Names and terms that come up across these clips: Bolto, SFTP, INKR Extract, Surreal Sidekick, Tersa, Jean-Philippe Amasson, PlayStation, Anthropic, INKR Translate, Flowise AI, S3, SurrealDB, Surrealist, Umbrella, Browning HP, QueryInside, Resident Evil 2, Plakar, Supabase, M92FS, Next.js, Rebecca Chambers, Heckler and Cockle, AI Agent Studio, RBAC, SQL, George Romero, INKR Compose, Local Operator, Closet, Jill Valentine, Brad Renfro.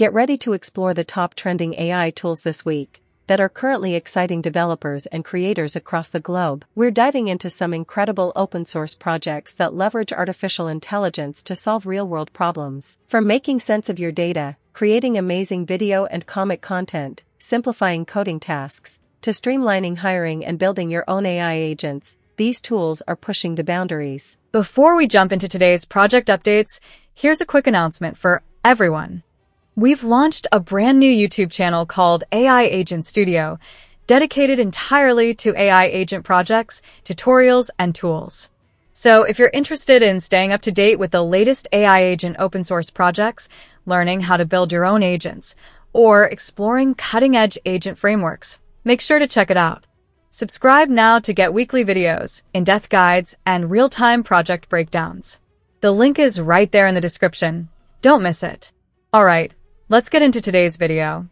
Get ready to explore the top trending AI tools this week that are currently exciting developers and creators across the globe. We're diving into some incredible open-source projects that leverage artificial intelligence to solve real-world problems. From making sense of your data, creating amazing video and comic content, simplifying coding tasks, to streamlining hiring and building your own AI agents, these tools are pushing the boundaries. Before we jump into today's project updates, here's a quick announcement for everyone. We've launched a brand new YouTube channel called AI Agent Studio, dedicated entirely to AI agent projects, tutorials, and tools. So if you're interested in staying up to date with the latest AI agent open source projects, learning how to build your own agents, or exploring cutting-edge agent frameworks, make sure to check it out. Subscribe now to get weekly videos, in-depth guides, and real-time project breakdowns. The link is right there in the description. Don't miss it. All right. Let's get into today's video.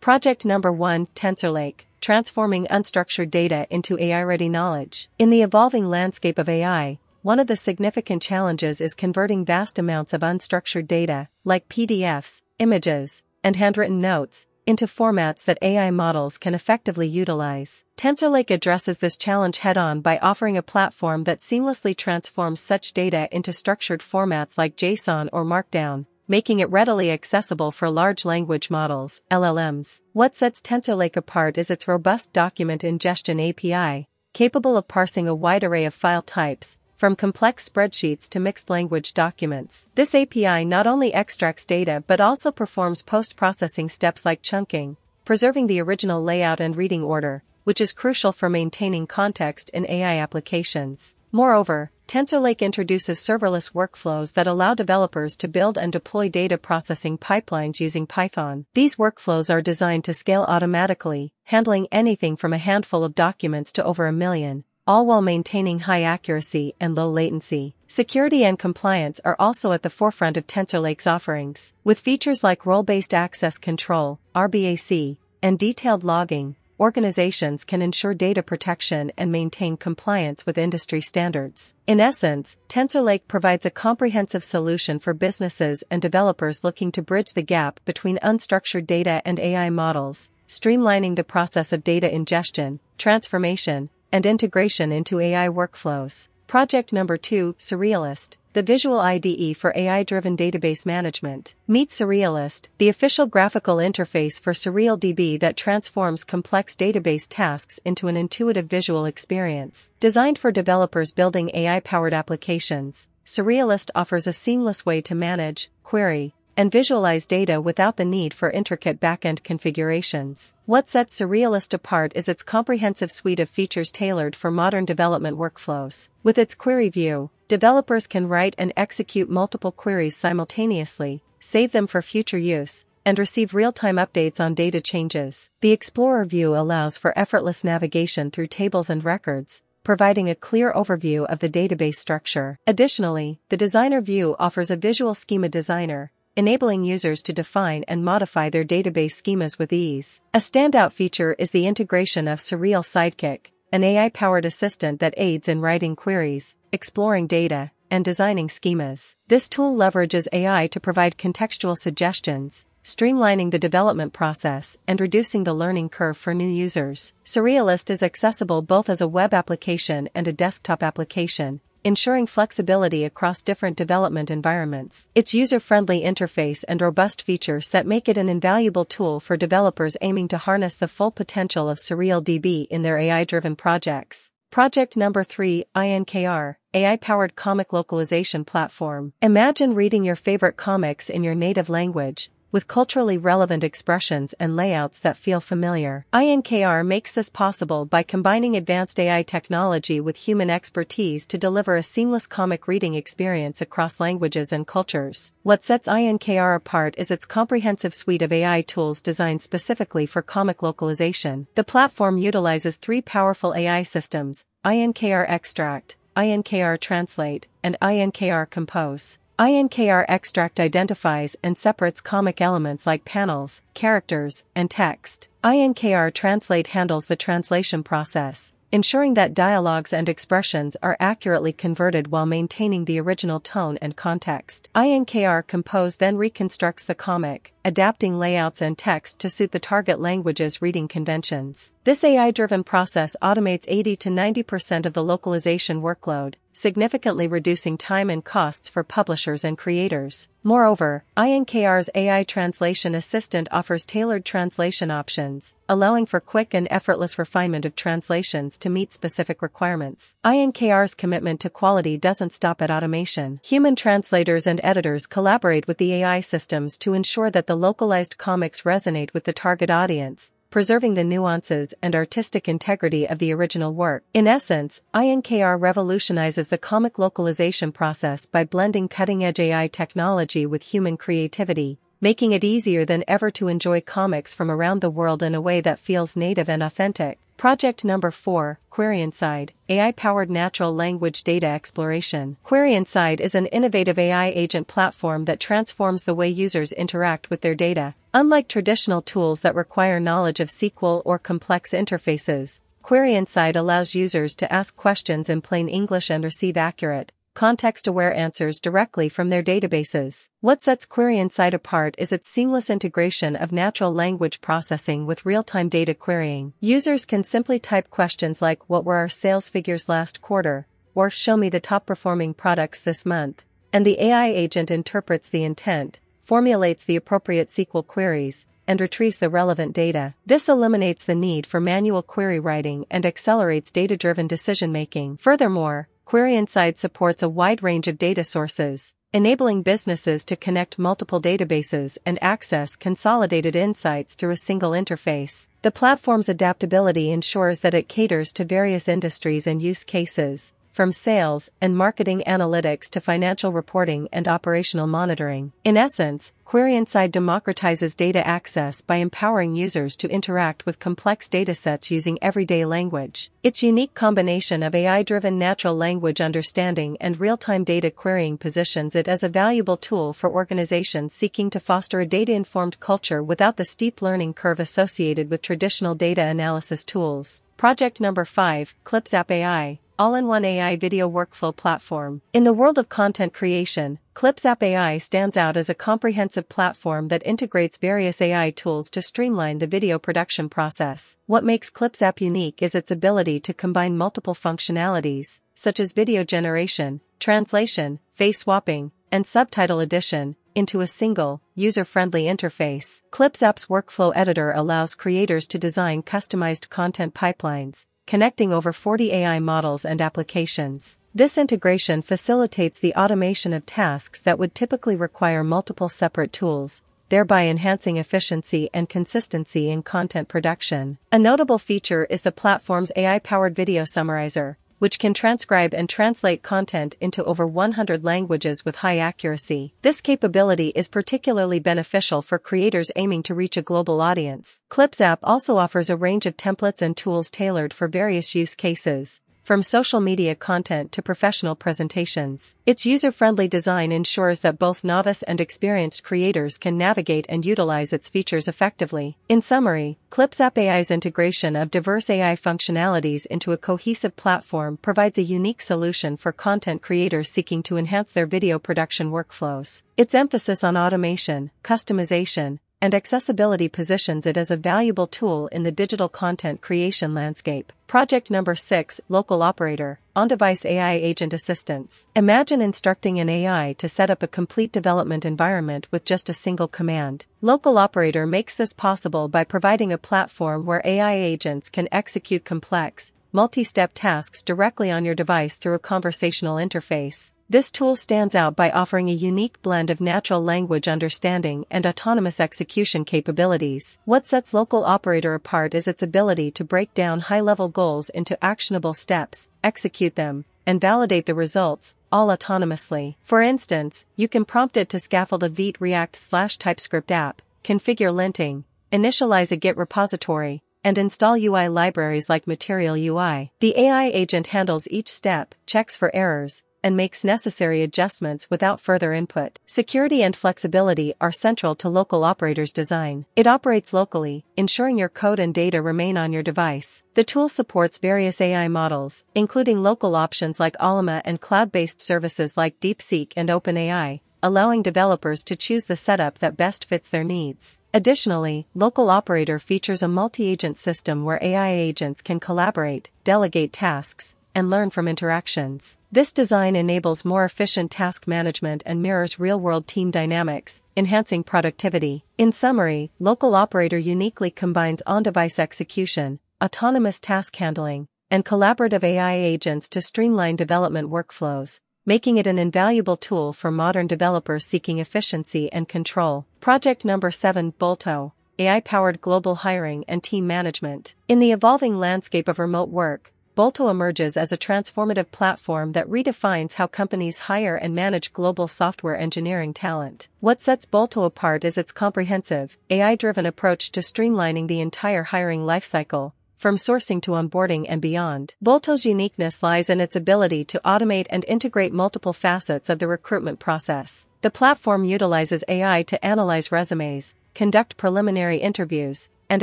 Project number 1, TensorLake, transforming unstructured data into AI-ready knowledge. In the evolving landscape of AI, one of the significant challenges is converting vast amounts of unstructured data, like PDFs, images, and handwritten notes, into formats that AI models can effectively utilize. TensorLake addresses this challenge head-on by offering a platform that seamlessly transforms such data into structured formats like JSON or Markdown, making it readily accessible for large language models, LLMs. What sets TensorLake apart is its robust document ingestion API, capable of parsing a wide array of file types, from complex spreadsheets to mixed language documents. This API not only extracts data but also performs post-processing steps like chunking, preserving the original layout and reading order, which is crucial for maintaining context in AI applications. Moreover, TensorLake introduces serverless workflows that allow developers to build and deploy data processing pipelines using Python. These workflows are designed to scale automatically, handling anything from a handful of documents to over 1 million, all while maintaining high accuracy and low latency. Security and compliance are also at the forefront of TensorLake's offerings. With features like role-based access control, RBAC, and detailed logging, organizations can ensure data protection and maintain compliance with industry standards. In essence, TensorLake provides a comprehensive solution for businesses and developers looking to bridge the gap between unstructured data and AI models, streamlining the process of data ingestion, transformation, and integration into AI workflows. Project number 2, Surrealist, the visual IDE for AI-driven database management. Meet Surrealist, the official graphical interface for SurrealDB that transforms complex database tasks into an intuitive visual experience. Designed for developers building AI-powered applications, Surrealist offers a seamless way to manage, query, and visualize data without the need for intricate back-end configurations. What sets Surrealist apart is its comprehensive suite of features tailored for modern development workflows. With its query view, developers can write and execute multiple queries simultaneously, save them for future use, and receive real-time updates on data changes. The Explorer view allows for effortless navigation through tables and records, providing a clear overview of the database structure. Additionally, the Designer view offers a visual schema designer, enabling users to define and modify their database schemas with ease. A standout feature is the integration of Surreal Sidekick, an AI-powered assistant that aids in writing queries, exploring data, and designing schemas. This tool leverages AI to provide contextual suggestions, streamlining the development process and reducing the learning curve for new users. Surrealist is accessible both as a web application and a desktop application, ensuring flexibility across different development environments. Its user-friendly interface and robust features set make it an invaluable tool for developers aiming to harness the full potential of SurrealDB in their AI-driven projects. Project number 3, INKR, AI-powered comic localization platform. Imagine reading your favorite comics in your native language, with culturally relevant expressions and layouts that feel familiar. INKR makes this possible by combining advanced AI technology with human expertise to deliver a seamless comic reading experience across languages and cultures. What sets INKR apart is its comprehensive suite of AI tools designed specifically for comic localization. The platform utilizes 3 powerful AI systems, INKR Extract, INKR Translate, and INKR Compose. INKR Extract identifies and separates comic elements like panels, characters, and text. INKR Translate handles the translation process, ensuring that dialogues and expressions are accurately converted while maintaining the original tone and context. INKR Compose then reconstructs the comic, adapting layouts and text to suit the target language's reading conventions. This AI-driven process automates 80 to 90% of the localization workload, significantly reducing time and costs for publishers and creators. Moreover, INKR's AI translation assistant offers tailored translation options, allowing for quick and effortless refinement of translations to meet specific requirements. INKR's commitment to quality doesn't stop at automation. Human translators and editors collaborate with the AI systems to ensure that the localized comics resonate with the target audience, preserving the nuances and artistic integrity of the original work. In essence, INKR revolutionizes the comic localization process by blending cutting-edge AI technology with human creativity, making it easier than ever to enjoy comics from around the world in a way that feels native and authentic. Project number 4, QueryInside, AI-powered natural language data exploration. QueryInside is an innovative AI agent platform that transforms the way users interact with their data. Unlike traditional tools that require knowledge of SQL or complex interfaces, QueryInside allows users to ask questions in plain English and receive accurate, context-aware answers directly from their databases. What sets QueryInside apart is its seamless integration of natural language processing with real-time data querying. Users can simply type questions like, "What were our sales figures last quarter?" or "Show me the top-performing products this month," and the AI agent interprets the intent, formulates the appropriate SQL queries, and retrieves the relevant data. This eliminates the need for manual query writing and accelerates data-driven decision-making. Furthermore, QueryInside supports a wide range of data sources, enabling businesses to connect multiple databases and access consolidated insights through a single interface. The platform's adaptability ensures that it caters to various industries and use cases, from sales and marketing analytics to financial reporting and operational monitoring. In essence, QueryInside democratizes data access by empowering users to interact with complex datasets using everyday language. Its unique combination of AI-driven natural language understanding and real-time data querying positions it as a valuable tool for organizations seeking to foster a data-informed culture without the steep learning curve associated with traditional data analysis tools. Project number 5, ClipZap AI, all-in-one AI video workflow platform. In the world of content creation, ClipZap AI stands out as a comprehensive platform that integrates various AI tools to streamline the video production process. What makes ClipZap unique is its ability to combine multiple functionalities, such as video generation, translation, face swapping, and subtitle addition, into a single, user-friendly interface. ClipZap's workflow editor allows creators to design customized content pipelines, connecting over 40 AI models and applications. This integration facilitates the automation of tasks that would typically require multiple separate tools, thereby enhancing efficiency and consistency in content production. A notable feature is the platform's AI-powered video summarizer, which can transcribe and translate content into over 100 languages with high accuracy. This capability is particularly beneficial for creators aiming to reach a global audience. ClipZap also offers a range of templates and tools tailored for various use cases, from social media content to professional presentations. Its user-friendly design ensures that both novice and experienced creators can navigate and utilize its features effectively. In summary, ClipZap AI's integration of diverse AI functionalities into a cohesive platform provides a unique solution for content creators seeking to enhance their video production workflows. Its emphasis on automation, customization, and accessibility positions it as a valuable tool in the digital content creation landscape. Project number 6, Local Operator, on-device AI agent assistance. Imagine instructing an AI to set up a complete development environment with just a single command. Local Operator makes this possible by providing a platform where AI agents can execute complex, multi-step tasks directly on your device through a conversational interface. This tool stands out by offering a unique blend of natural language understanding and autonomous execution capabilities. What sets Local Operator apart is its ability to break down high-level goals into actionable steps, execute them, and validate the results, all autonomously. For instance, you can prompt it to scaffold a Vite React/TypeScript app, configure linting, initialize a Git repository, and install UI libraries like Material UI. The AI agent handles each step, checks for errors, and makes necessary adjustments without further input. Security and flexibility are central to Local Operator's design. It operates locally, ensuring your code and data remain on your device. The tool supports various AI models, including local options like Ollama and cloud-based services like DeepSeek and OpenAI, allowing developers to choose the setup that best fits their needs. Additionally, Local Operator features a multi-agent system where AI agents can collaborate, delegate tasks, and learn from interactions. This design enables more efficient task management and mirrors real-world team dynamics, enhancing productivity. In summary, Local Operator uniquely combines on-device execution, autonomous task handling, and collaborative AI agents to streamline development workflows, making it an invaluable tool for modern developers seeking efficiency and control. Project number 7, Bolto, AI-powered global hiring and team management. In the evolving landscape of remote work, Bolto emerges as a transformative platform that redefines how companies hire and manage global software engineering talent. What sets Bolto apart is its comprehensive, AI-driven approach to streamlining the entire hiring lifecycle, from sourcing to onboarding and beyond. Bolto's uniqueness lies in its ability to automate and integrate multiple facets of the recruitment process. The platform utilizes AI to analyze resumes, conduct preliminary interviews, and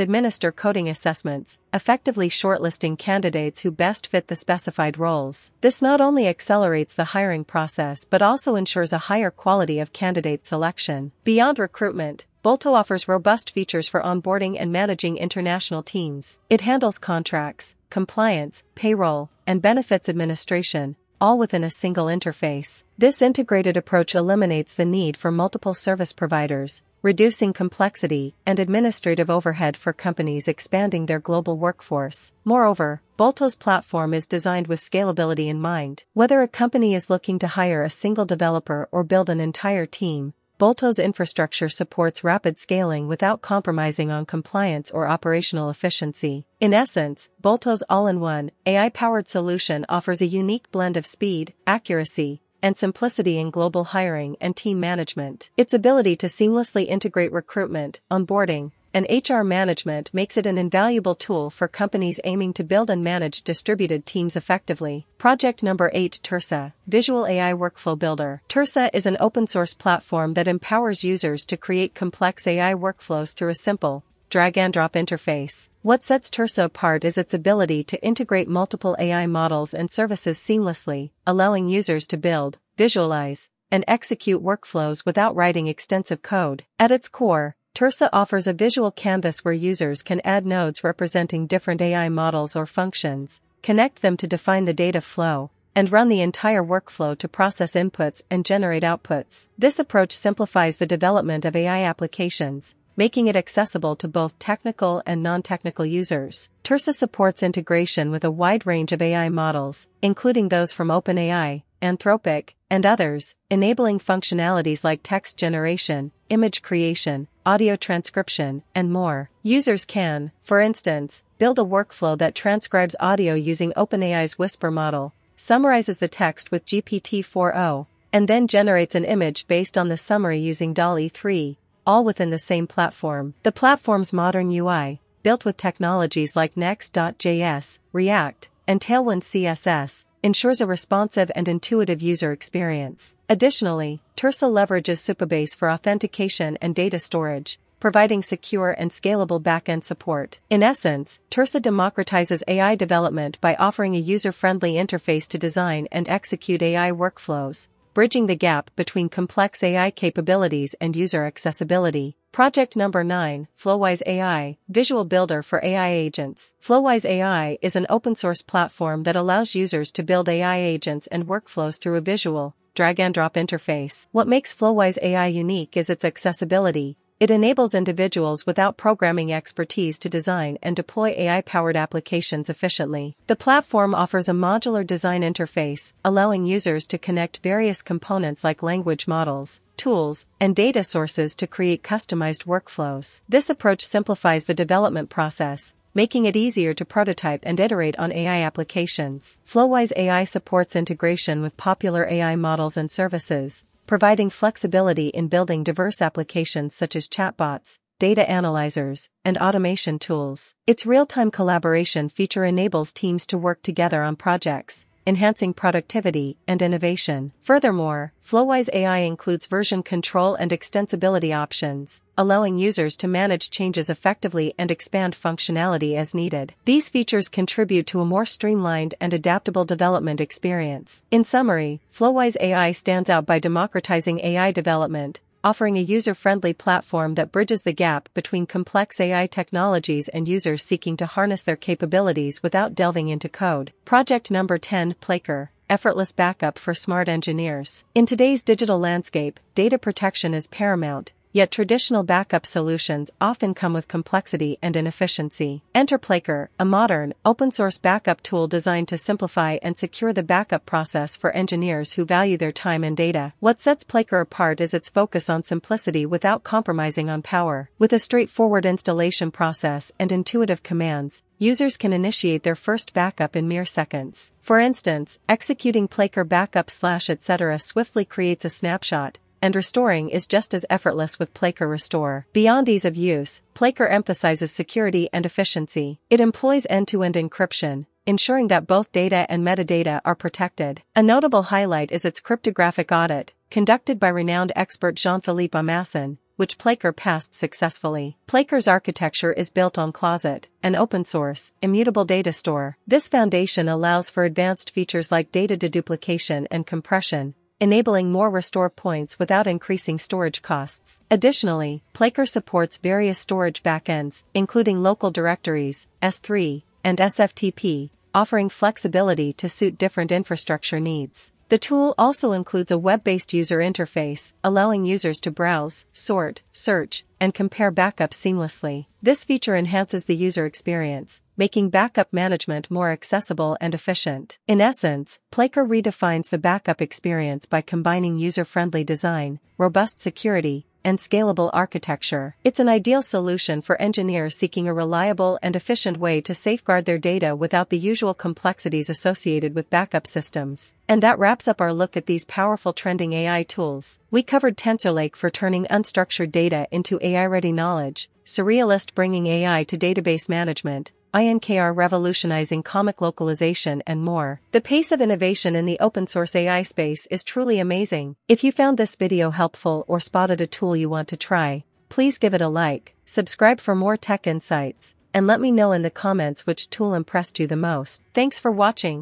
administer coding assessments, effectively shortlisting candidates who best fit the specified roles. This not only accelerates the hiring process but also ensures a higher quality of candidate selection. Beyond recruitment, Bolto offers robust features for onboarding and managing international teams. It handles contracts, compliance, payroll, and benefits administration, all within a single interface. This integrated approach eliminates the need for multiple service providers, reducing complexity and administrative overhead for companies expanding their global workforce. Moreover, Bolto's platform is designed with scalability in mind. Whether a company is looking to hire a single developer or build an entire team, Bolto's infrastructure supports rapid scaling without compromising on compliance or operational efficiency. In essence, Bolto's all-in-one, AI-powered solution offers a unique blend of speed, accuracy, and simplicity in global hiring and team management. Its ability to seamlessly integrate recruitment, onboarding, and HR management makes it an invaluable tool for companies aiming to build and manage distributed teams effectively. Project number 8, Tersa, Visual AI Workflow Builder. Tersa is an open-source platform that empowers users to create complex AI workflows through a simple, drag-and-drop interface. What sets Tersa apart is its ability to integrate multiple AI models and services seamlessly, allowing users to build, visualize, and execute workflows without writing extensive code. At its core, Tersa offers a visual canvas where users can add nodes representing different AI models or functions, connect them to define the data flow, and run the entire workflow to process inputs and generate outputs. This approach simplifies the development of AI applications, making it accessible to both technical and non-technical users. Tersa supports integration with a wide range of AI models, including those from OpenAI, Anthropic, and others, enabling functionalities like text generation, image creation, audio transcription, and more. Users can, for instance, build a workflow that transcribes audio using OpenAI's Whisper model, summarizes the text with GPT-4o, and then generates an image based on the summary using DALL-E 3, all within the same platform. The platform's modern UI, built with technologies like Next.js, React, and Tailwind CSS, ensures a responsive and intuitive user experience. Additionally, Tersa leverages Supabase for authentication and data storage, providing secure and scalable backend support. In essence, Tersa democratizes AI development by offering a user-friendly interface to design and execute AI workflows, bridging the gap between complex AI capabilities and user accessibility. Project number 9, Flowise AI, Visual Builder for AI Agents. Flowise AI is an open-source platform that allows users to build AI agents and workflows through a visual, drag-and-drop interface. What makes Flowise AI unique is its accessibility. It enables individuals without programming expertise to design and deploy AI-powered applications efficiently. The platform offers a modular design interface, allowing users to connect various components like language models, tools, and data sources to create customized workflows. This approach simplifies the development process, making it easier to prototype and iterate on AI applications. Flowise AI supports integration with popular AI models and services, providing flexibility in building diverse applications such as chatbots, data analyzers, and automation tools. Its real-time collaboration feature enables teams to work together on projects, enhancing productivity and innovation. Furthermore, Flowise AI includes version control and extensibility options, allowing users to manage changes effectively and expand functionality as needed. These features contribute to a more streamlined and adaptable development experience. In summary, Flowise AI stands out by democratizing AI development, offering a user-friendly platform that bridges the gap between complex AI technologies and users seeking to harness their capabilities without delving into code. Project number 10, Plakar, effortless backup for smart engineers. In today's digital landscape, data protection is paramount, yet traditional backup solutions often come with complexity and inefficiency. Enter Plakar, a modern, open-source backup tool designed to simplify and secure the backup process for engineers who value their time and data. What sets Plakar apart is its focus on simplicity without compromising on power. With a straightforward installation process and intuitive commands, users can initiate their first backup in mere seconds. For instance, executing Plakar backup/etc swiftly creates a snapshot, and restoring is just as effortless with Plakar Restore. Beyond ease of use, Plakar emphasizes security and efficiency. It employs end-to-end encryption, ensuring that both data and metadata are protected. A notable highlight is its cryptographic audit, conducted by renowned expert Jean-Philippe Amasson, which Plakar passed successfully. Plakar's architecture is built on Closet, an open-source, immutable data store. This foundation allows for advanced features like data deduplication and compression, enabling more restore points without increasing storage costs. Additionally, Plakar supports various storage backends, including local directories, S3, and SFTP, offering flexibility to suit different infrastructure needs. The tool also includes a web-based user interface, allowing users to browse, sort, search, and compare backups seamlessly. This feature enhances the user experience, making backup management more accessible and efficient. In essence, Plakar redefines the backup experience by combining user-friendly design, robust security, and scalable architecture. It's an ideal solution for engineers seeking a reliable and efficient way to safeguard their data without the usual complexities associated with backup systems. And that wraps up our look at these powerful trending AI tools. We covered TensorLake for turning unstructured data into AI-ready knowledge, Surrealist bringing AI to database management, INKR revolutionizing comic localization, and more. The pace of innovation in the open-source AI space is truly amazing. If you found this video helpful or spotted a tool you want to try, please give it a like, subscribe for more tech insights, and let me know in the comments which tool impressed you the most. Thanks for watching.